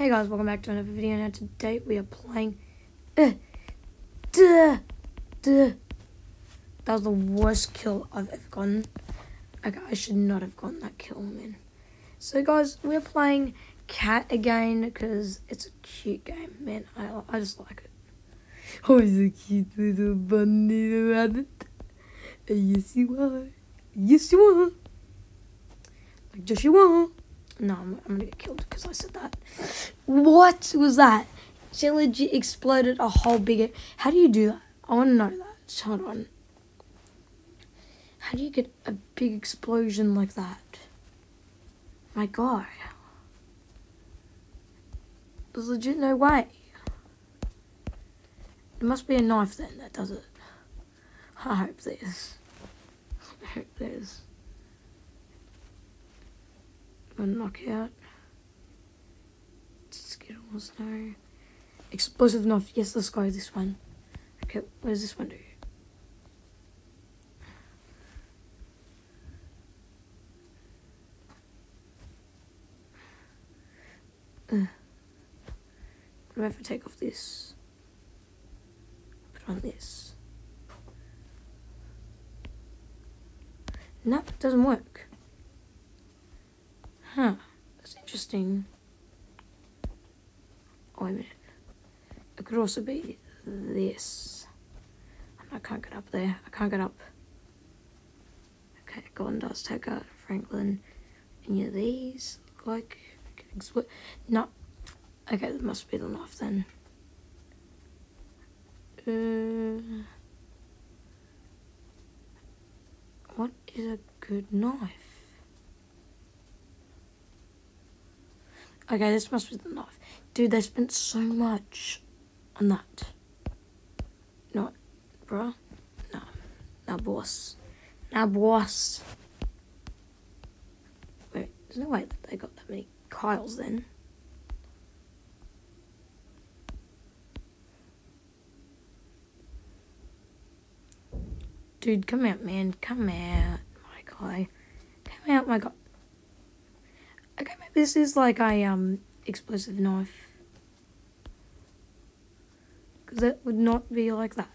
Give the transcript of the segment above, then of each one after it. Hey guys, welcome back to another video. Now today we are playing That was the worst kill I've ever gotten. Okay, I should not have gotten that kill, man. So guys, we're playing Cat again because it's a cute game, man. I just like it. Oh, he's a cute little bunny rabbit. Yes you are. Yes you are. Like just you are. No, I'm gonna get killed because I said that. What was that? She legit exploded a whole big... How do you do that? I want to know that. Just hold on. How do you get a big explosion like that? My god. There's legit no way. There must be a knife then that does it. I hope there is. I hope there is. Knockout. Skittles, no. Explosive knife. Yes, let's go this one. Okay, what does this one do? Do I have to take off this? Put on this. Nope, it doesn't work. Huh, that's interesting. Oh, wait a minute. It could also be this. I can't get up there. I can't get up. Okay, Gordon does take out Franklin. Any of these look like... No. Okay, that must be the knife then. What is a good knife? Okay, this must be the knife. Dude, they spent so much on that. No, bruh. No. Nah, boss. Nah, boss. Wait, there's no way that they got that many Kyles then. Dude, come out, man. Come out, my guy. Come out, my guy. Okay, maybe this is like a explosive knife. Because that would not be like that.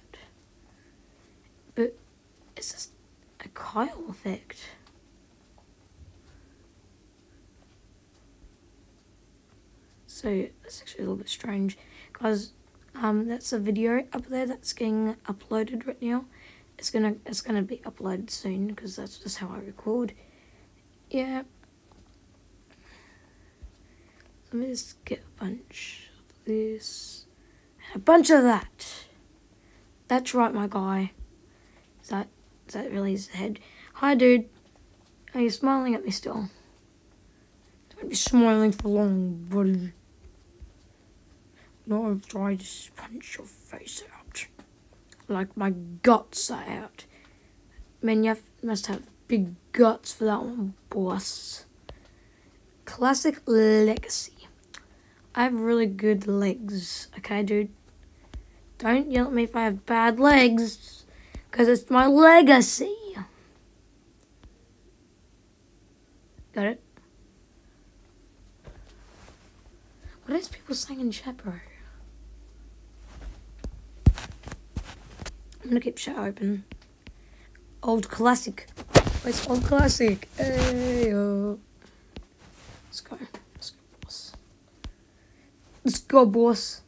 But it's just a Kyle effect. So that's actually a little bit strange. Guys, that's a video up there that's getting uploaded right now. It's gonna be uploaded soon because that's just how I record. Yeah. Let me just get a bunch of this and a bunch of that. That's right, my guy. Is that really his head? Hi, dude. Are you smiling at me still? Don't be smiling for long, buddy. No, I've tried to punch your face out. Like my guts are out. Man, you must have big guts for that one, boss. Classic legacy. I have really good legs, okay, dude? Don't yell at me if I have bad legs, because it's my legacy. Got it? What is people saying in chat, bro? I'm gonna keep chat open. Old classic. Where's old classic? Ayo. Let's go. Let's go, boss.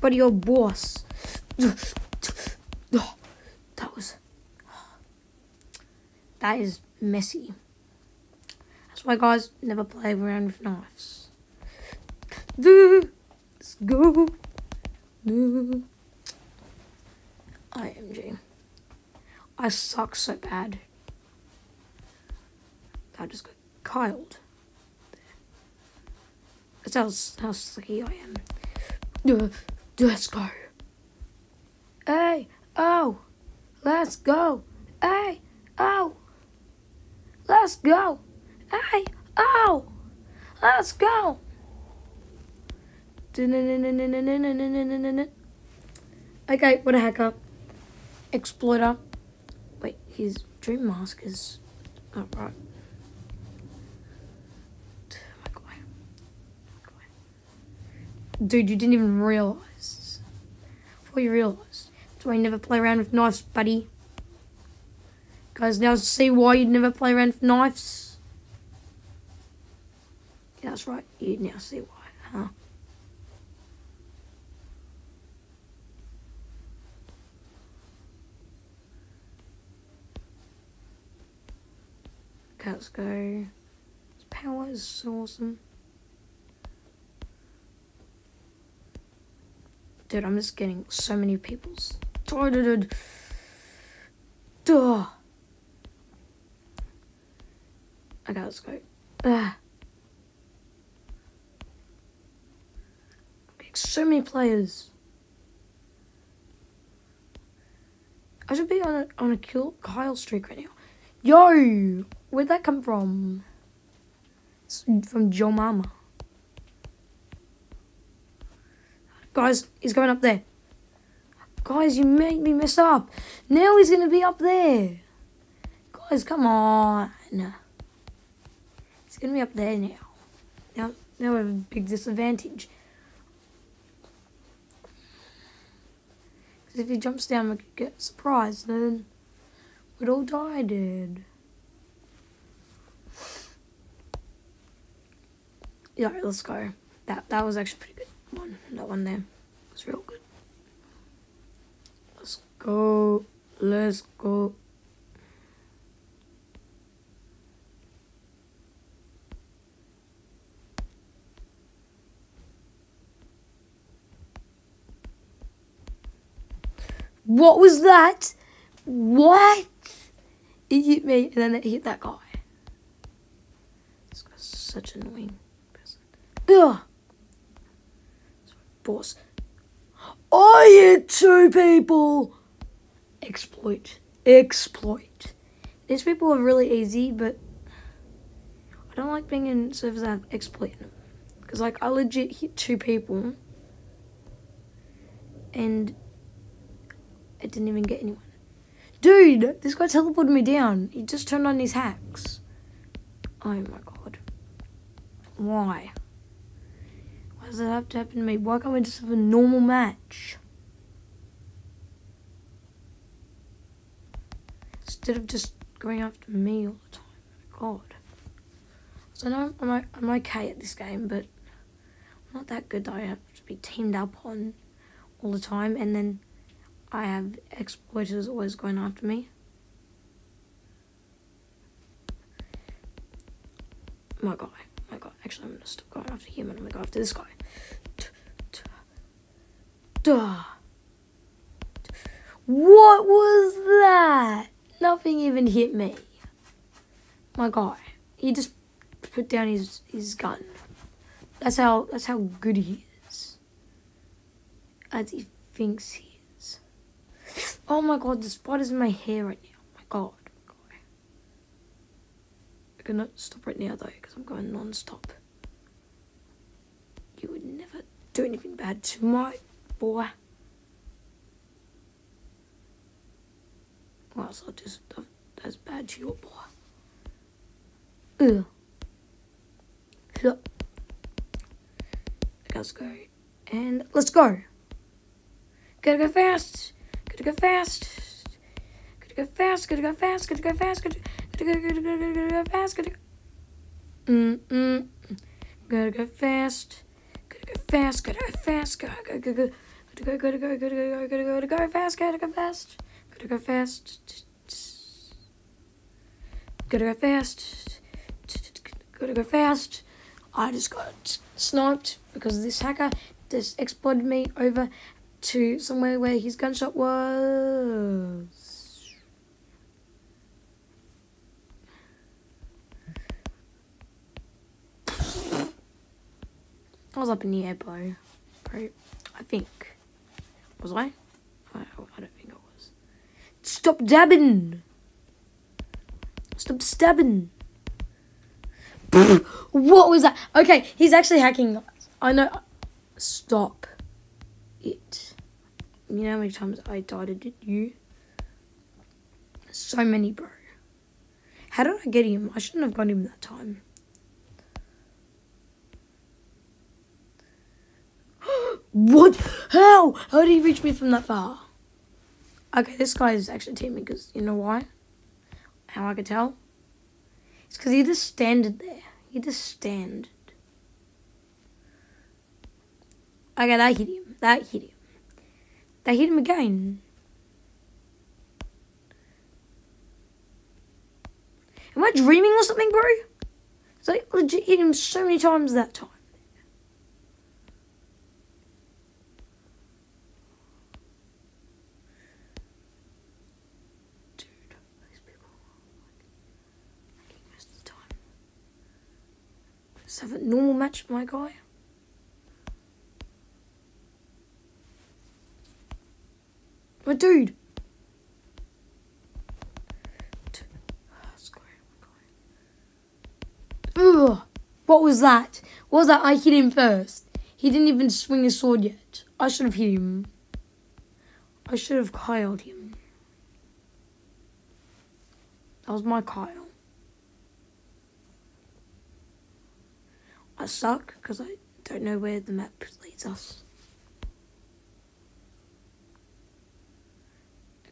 Buddy, your boss. That is messy. That's why guys never play around with knives. Let's go. IMG. I suck so bad. I just got Kyled. That's how slicky I am. Let's go. Hey, oh, let's go. Hey, oh, let's go. Hey, oh, let's go. Okay, what a hacker. Exploiter. Wait, his dream mask is not right. Dude, you didn't even realise. Before you realised. That's why you never play around with knives, buddy. Guys, now see why you'd never play around with knives? Yeah, that's right. You now see why, huh? Okay, let's go. This power is so awesome. Dude, I'm just getting so many people's targeted. Duh. Okay, let's go. Ah. I'm getting so many players. I should be on a kill Kyle streak right now. Yo, where'd that come from? It's from Joe Mama. Guys, he's going up there. Guys, you made me mess up. Now he's going to be up there. Guys, come on. He's going to be up there now. Now we have a big disadvantage. Because if he jumps down, we could get surprised. Then we'd all die, dude. Yeah, let's go. That was actually pretty good. That one there was real good. Let's go. Let's go. What was that? What? It hit me and then it hit that guy. This guy's such an annoying person. Ugh. Boss. I hit two people. Exploit. These people are really easy, but I don't like being in servers that have exploit in them. Because, like, I legit hit two people and I didn't even get anyone. Dude, this guy teleported me down. He just turned on his hacks. Oh my god. Why? Does that have to happen to me? Why can't we just have a normal match? Instead of just going after me all the time. Oh my god. So now I'm okay at this game, but I'm not that good that I have to be teamed up on all the time, and then I have exploiters always going after me. My god. Actually, I'm gonna stop going after him and I'm gonna go after this guy. Duh. What was that? Nothing even hit me. My guy. He just put down his gun. That's how good he is. As he thinks he is. Oh my god, the spider's in my hair right now. My god. I cannot stop right now though, because I'm going non-stop. You would never do anything bad to my boy. Well, so I'll do stuff that's bad to your boy. Ugh. Okay, let's go. And let's go. Gotta go fast. Gotta go fast. I just got sniped because this hacker just exploded me over to somewhere where his gunshot was. I was up in the air, bro. I think. Was I? I don't think I was. Stop dabbing! Stop stabbing! What was that? Okay, he's actually hacking. I know. Stop it. You know how many times I died at you? So many, bro. How did I get him? I shouldn't have got him that time. What? How? How did he reach me from that far? Okay, this guy is actually teaming because you know why? How I could tell? It's because he just standed there. He just standed. Okay, that hit him. That hit him. That hit him again. Am I dreaming or something, bro? It's like legit hit him so many times that time. Dude, these people are like most of the time. Let's have a normal match, my guy. My dude. Ugh, what was that? What was that? I hit him first. He didn't even swing his sword yet. I should have hit him. I should have Kyle'd him. That was my Kyle. I suck because I don't know where the map leads us.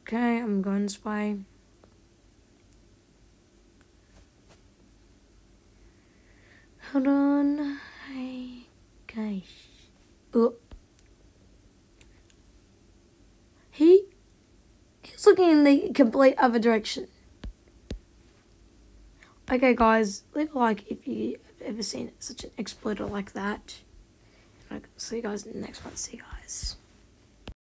Okay, I'm going this way. Hold on, hey guys. Oh. He's looking in the complete other direction. Okay, guys, leave a like if you've ever seen such an exploit like that. And I can see you guys in the next one. See you guys.